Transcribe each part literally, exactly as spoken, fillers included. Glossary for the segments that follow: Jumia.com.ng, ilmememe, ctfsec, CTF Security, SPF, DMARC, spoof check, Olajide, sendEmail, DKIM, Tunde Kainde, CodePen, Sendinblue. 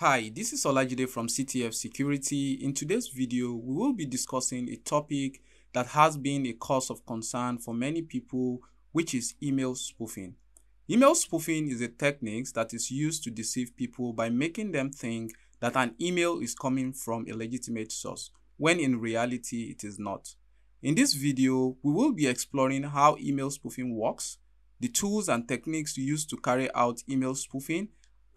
Hi, this is Olajide from C T F Security. In today's video, we will be discussing a topic that has been a cause of concern for many people, which is email spoofing. Email spoofing is a technique that is used to deceive people by making them think that an email is coming from a legitimate source, when in reality it is not. In this video, we will be exploring how email spoofing works, the tools and techniques used to carry out email spoofing,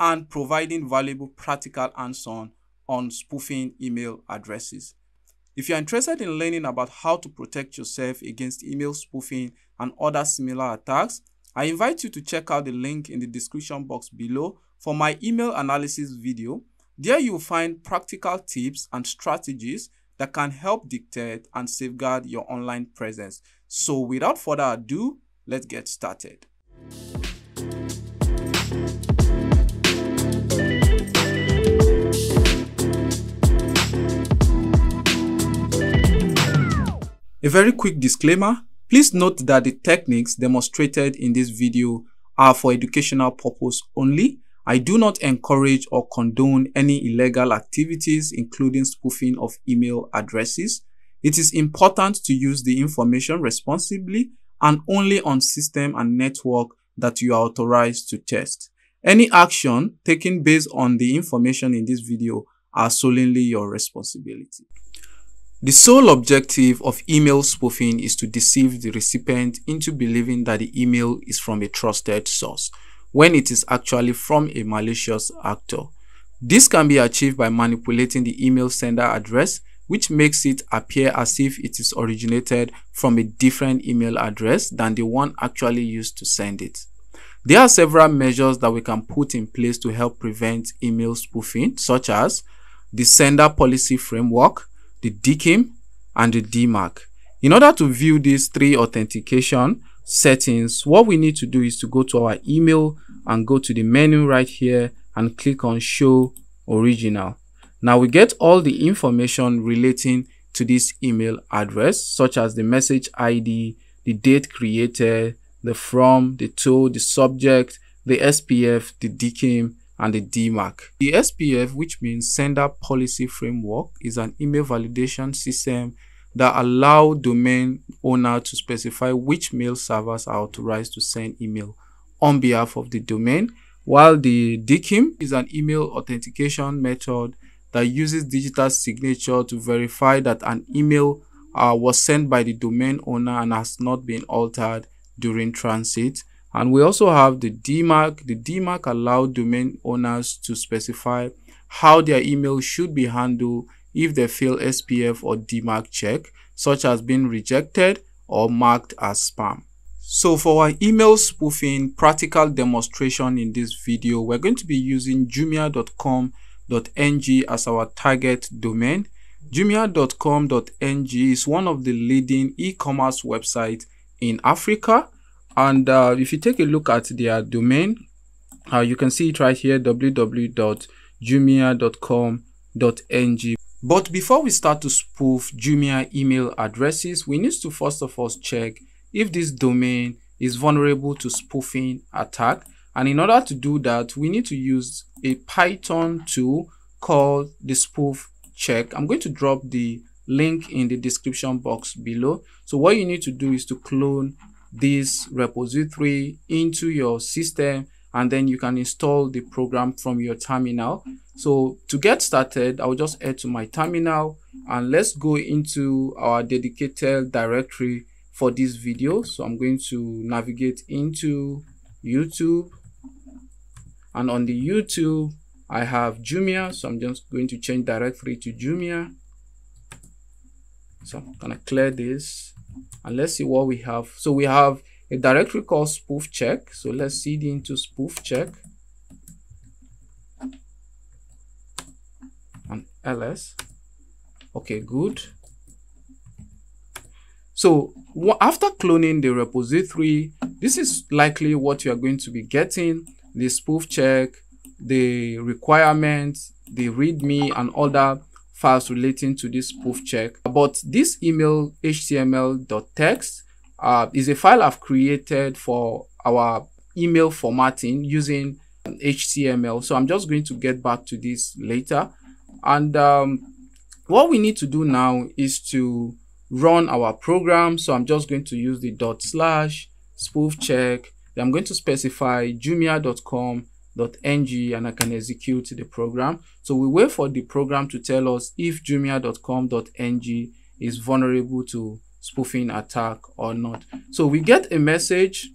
and providing valuable practical answers on, on spoofing email addresses. If you're interested in learning about how to protect yourself against email spoofing and other similar attacks, I invite you to check out the link in the description box below for my email analysis video. There you'll find practical tips and strategies that can help detect and safeguard your online presence. So without further ado, let's get started. A very quick disclaimer, please note that the techniques demonstrated in this video are for educational purpose only. I do not encourage or condone any illegal activities, including spoofing of email addresses. It is important to use the information responsibly and only on system and network that you are authorized to test. Any action taken based on the information in this video are solely your responsibility. The sole objective of email spoofing is to deceive the recipient into believing that the email is from a trusted source, when it is actually from a malicious actor. This can be achieved by manipulating the email sender address, which makes it appear as if it is originated from a different email address than the one actually used to send it. There are several measures that we can put in place to help prevent email spoofing, such as the Sender Policy Framework, the D K I M, and the D MARC. In order to view these three authentication settings, what we need to do is to go to our email and go to the menu right here and click on Show Original. Now we get all the information relating to this email address, such as the message I D, the date created, the from, the to, the subject, the S P F, the D K I M, and the D MARC. The S P F, which means Sender Policy Framework, is an email validation system that allows domain owners to specify which mail servers are authorized to send email on behalf of the domain, while the D K I M is an email authentication method that uses digital signature to verify that an email uh, was sent by the domain owner and has not been altered during transit. And we also have the D MARC. The D MARC allows domain owners to specify how their email should be handled if they fail S P F or D MARC check, such as being rejected or marked as spam. So for our email spoofing practical demonstration in this video, we're going to be using Jumia dot com dot N G as our target domain. Jumia dot com dot N G is one of the leading e-commerce websites in Africa. And uh, if you take a look at their domain, uh, you can see it right here, w w w dot jumia dot com dot N G. But before we start to spoof Jumia email addresses, we need to first of all check if this domain is vulnerable to spoofing attack. And in order to do that, we need to use a Python tool called the spoof check. I'm going to drop the link in the description box below. So what you need to do is to clone this repository into your system, and then you can install the program from your terminal. So to get started, I'll just head to my terminal and let's go into our dedicated directory for this video. So I'm going to navigate into YouTube, and on the YouTube I have Jumia, so I'm just going to change directory to Jumia. So I'm gonna clear this and let's see what we have. So we have a directory called spoof check. So let's cd into spoof check and ls. Okay, good. So after cloning the repository, this is likely what you are going to be getting: the spoof check, the requirements, the readme, and other files relating to this spoof check. But this email H T M L dot text uh, is a file I've created for our email formatting using H T M L. So I'm just going to get back to this later. And um, what we need to do now is to run our program. So I'm just going to use the dot slash spoof check. Then I'm going to specify jumia dot com dot n g and I can execute the program. So we wait for the program to tell us if jumia dot com dot n g is vulnerable to spoofing attack or not. So we get a message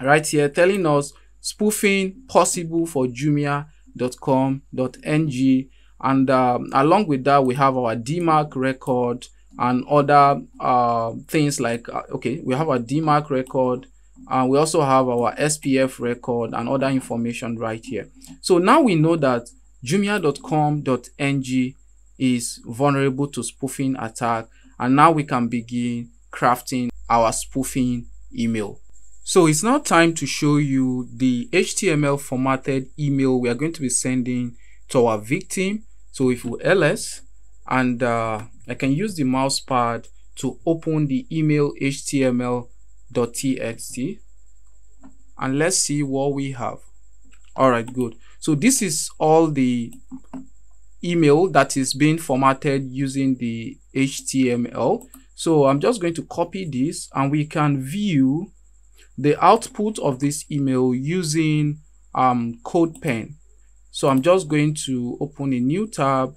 right here telling us spoofing possible for jumia dot com dot n g, and um, along with that we have our D MARC record and other uh, things like uh, okay, we have our D MARC record, and we also have our S P F record and other information right here. So now we know that jumia dot com dot n g is vulnerable to spoofing attack, and now we can begin crafting our spoofing email. So it's now time to show you the H T M L formatted email we are going to be sending to our victim. So if we ls, and uh, I can use the mouse pad to open the email H T M L dot t x t, and let's see what we have. All right, good. So this is all the email that is being formatted using the H T M L. So I'm just going to copy this, and we can view the output of this email using um, CodePen. So I'm just going to open a new tab,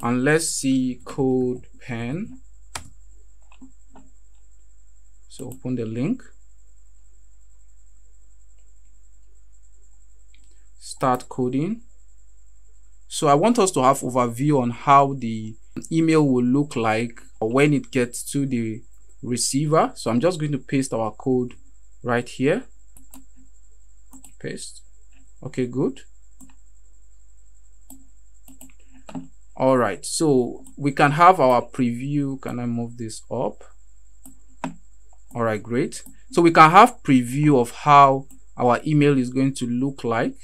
and let's see CodePen. So open the link, start coding. So I want us to have overview on how the email will look like when it gets to the receiver. So I'm just going to paste our code right here. Paste. Okay, good. All right, so we can have our preview. Can I move this up? All right, great. So we can have preview of how our email is going to look like.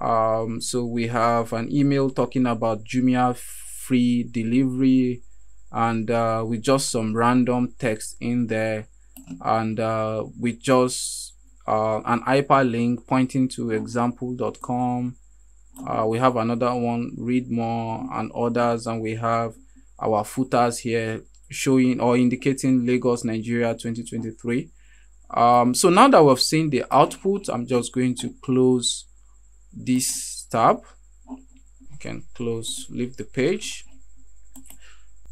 Um, so we have an email talking about Jumia free delivery, and uh, with just some random text in there, and uh, with just uh, an hyperlink pointing to example dot com. Uh, we have another one, read more and others, and we have our footers here showing or indicating Lagos, Nigeria twenty twenty-three. Um, so now that we've seen the output, I'm just going to close this tab. You can close, leave the page.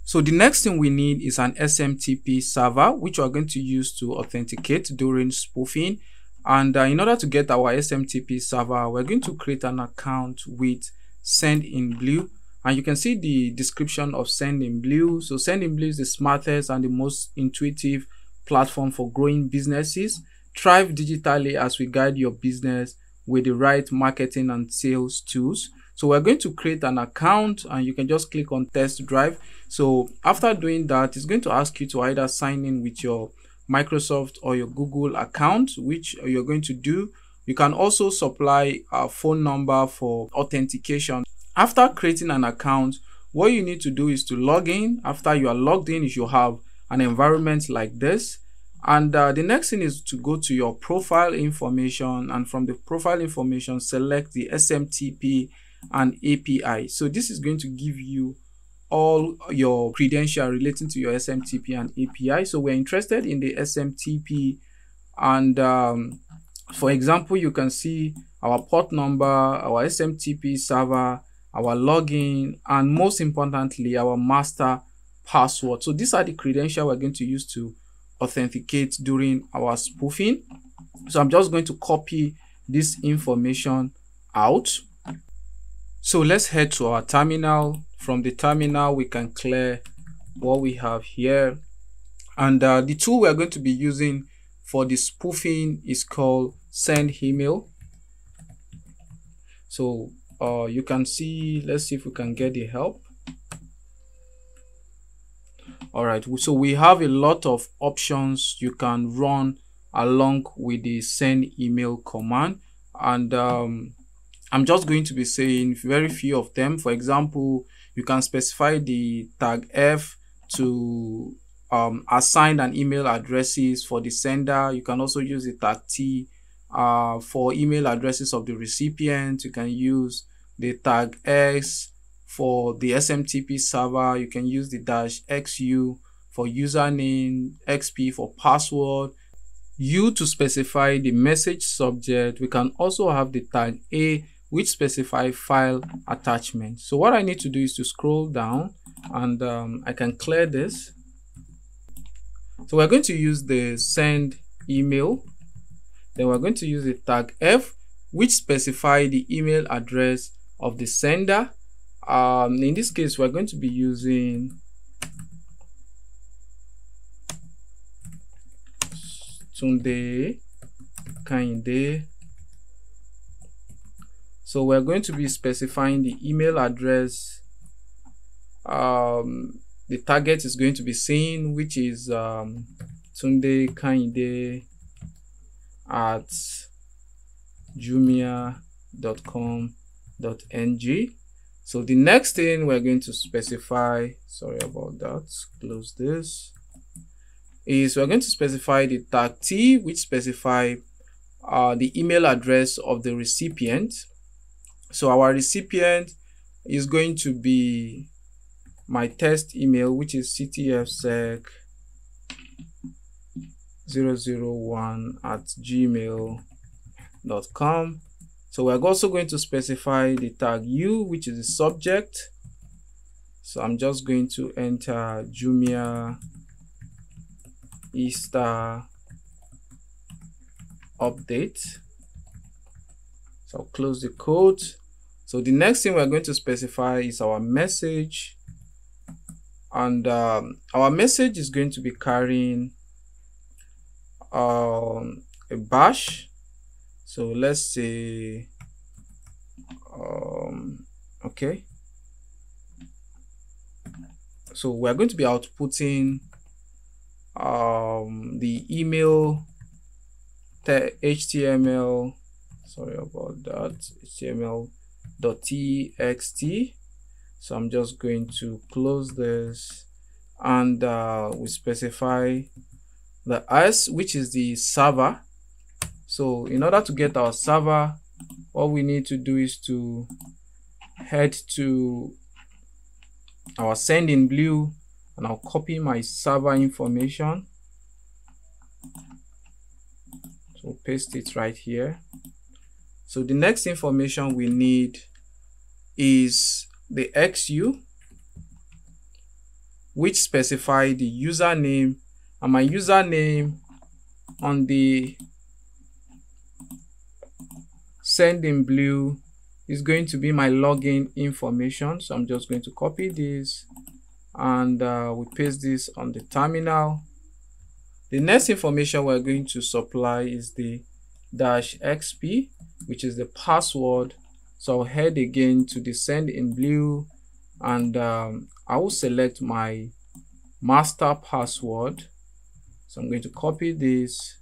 So the next thing we need is an S M T P server, which we're going to use to authenticate during spoofing. And uh, in order to get our S M T P server, we're going to create an account with Sendinblue. And you can see the description of Sendinblue. So Sendinblue is the smartest and the most intuitive platform for growing businesses. Thrive digitally as we guide your business with the right marketing and sales tools. So we're going to create an account, and you can just click on test drive. So after doing that, it's going to ask you to either sign in with your Microsoft or your Google account, which you're going to do. You can also supply a phone number for authentication. After creating an account, what you need to do is to log in. After you are logged in, you should have an environment like this. And uh, the next thing is to go to your profile information, and from the profile information, select the S M T P and A P I. So this is going to give you all your credentials relating to your S M T P and A P I. So we're interested in the S M T P, and um, for example, you can see our port number, our S M T P server, our login, and most importantly, our master password. So these are the credentials we're going to use to authenticate during our spoofing. So I'm just going to copy this information out. So let's head to our terminal. From the terminal, we can clear what we have here. And uh, the tool we are going to be using for the spoofing is called sendEmail. So uh, you can see, let's see if we can get the help. All right, so we have a lot of options you can run along with the send email command, and um, I'm just going to be saying very few of them. For example, you can specify the tag F to um, assign an email addresses for the sender. You can also use the tag T Uh, for email addresses of the recipient, you can use the tag X. For the S M T P server, you can use the dash X U for username, X P for password, U to specify the message subject. We can also have the tag A, which specify file attachment. So what I need to do is to scroll down, and um, I can clear this. So we're going to use the send email. Then we're going to use the tag F, which specify the email address of the sender. Um, in this case, we're going to be using Tunde Kainde. So we're going to be specifying the email address. Um, the target is going to be seen, which is um, Tunde Kainde at Jumia dot com dot N G. So the next thing we're going to specify, sorry about that, close this, is we're going to specify the tag T, which specify uh, the email address of the recipient. So our recipient is going to be my test email, which is C T F sec zero zero one at gmail dot com. So we're also going to specify the tag U, which is the subject. So I'm just going to enter Jumia Easter update. So I'll close the code. So the next thing we're going to specify is our message. And um, our message is going to be carrying um, a bash. So let's say, um, okay. So we're going to be outputting um, the email H T M L, sorry about that, H T M L dot T X T. So I'm just going to close this, and uh, we specify the S, which is the server. So in order to get our server, what we need to do is to head to our Sendinblue, and I'll copy my server information. So paste it right here. So the next information we need is the X U, which specify the username, and my username on the Sendinblue is going to be my login information. So I'm just going to copy this, and uh, we paste this on the terminal. The next information we're going to supply is the dash X P, which is the password. So I'll head again to the Sendinblue, and um, I will select my master password. So I'm going to copy this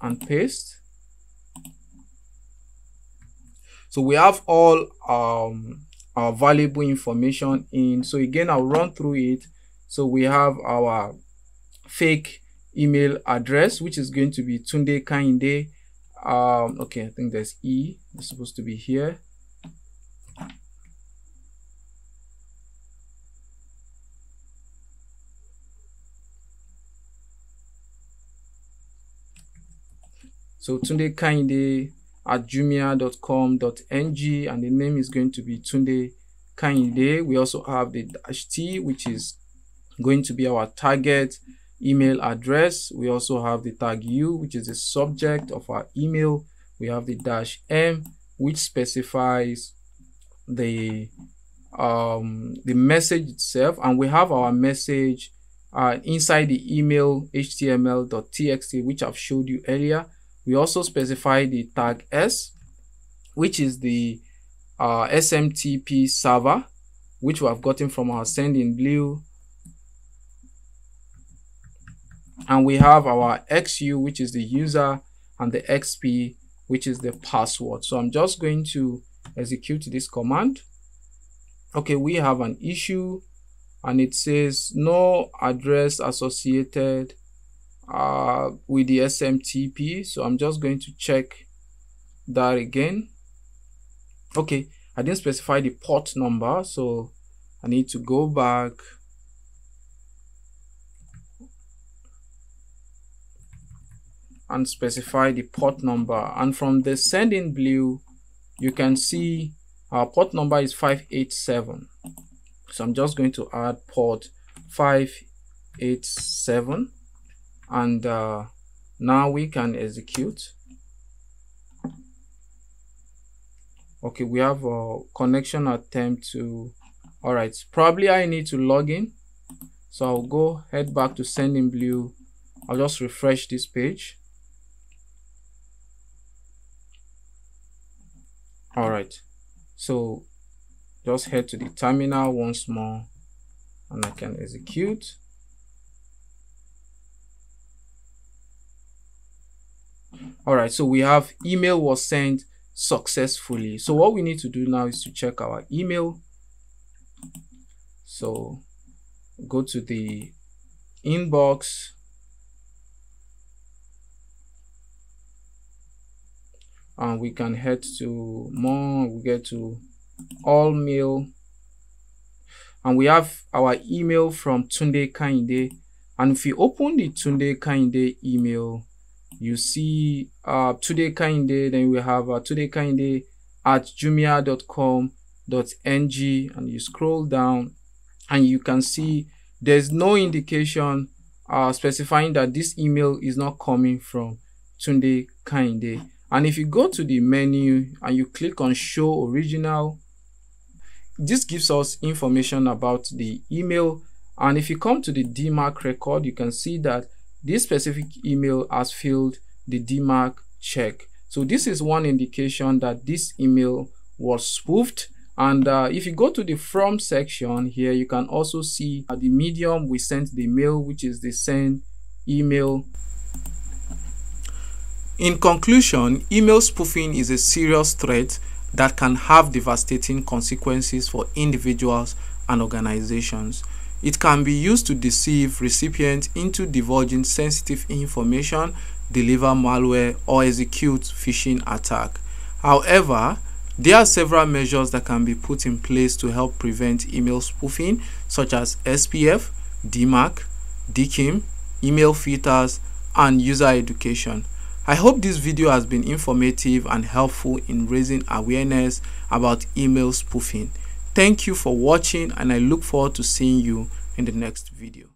and paste. So we have all um, our valuable information in. So again, I'll run through it. So we have our fake email address, which is going to be Tunde Kainde. Um, okay, I think there's E. It's supposed to be here. So Tunde Kainde at Jumia dot com dot N G, and the name is going to be Tunde Kainde. We also have the dash T, which is going to be our target email address. We also have the tag U, which is the subject of our email. We have the dash M, which specifies the um, the message itself, and we have our message uh, inside the email H T M L dot T X T, which I've showed you earlier. We also specify the tag S, which is the uh, S M T P server, which we have gotten from our Sendinblue. And we have our X U, which is the user, and the X P, which is the password. So I'm just going to execute this command. Okay, we have an issue, and it says no address associated uh, with the S M T P. So I'm just going to check that again. Okay, I didn't specify the port number, so I need to go back. And specify the port number, and from the Sendinblue you can see our port number is five eight seven, so I'm just going to add port five eight seven, and uh, now we can execute. Okay, we have a connection attempt to, all right, probably I need to log in, so I'll go head back to Sendinblue. I'll just refresh this page. All right, so just head to the terminal once more and I can execute. All right, so we have email was sent successfully. So what we need to do now is to check our email. So go to the inbox. And we can head to more, we get to all mail, and we have our email from Tunde Kainde. And if you open the Tunde Kainde email, you see uh, Tunde Kainde, then we have uh, Tunde Kainde at jumia dot com dot n g, and you scroll down and you can see there's no indication uh, specifying that this email is not coming from Tunde Kainde. And if you go to the menu and you click on show original, this gives us information about the email. And if you come to the D MARC record, you can see that this specific email has failed the D MARC check. So this is one indication that this email was spoofed. And uh, if you go to the from section here, you can also see at the medium we sent the mail, which is the send email. In conclusion, email spoofing is a serious threat that can have devastating consequences for individuals and organizations. It can be used to deceive recipients into divulging sensitive information, deliver malware, or execute phishing attack. However, there are several measures that can be put in place to help prevent email spoofing, such as S P F, D MARC, D K I M, email filters, and user education. I hope this video has been informative and helpful in raising awareness about email spoofing. Thank you for watching, and I look forward to seeing you in the next video.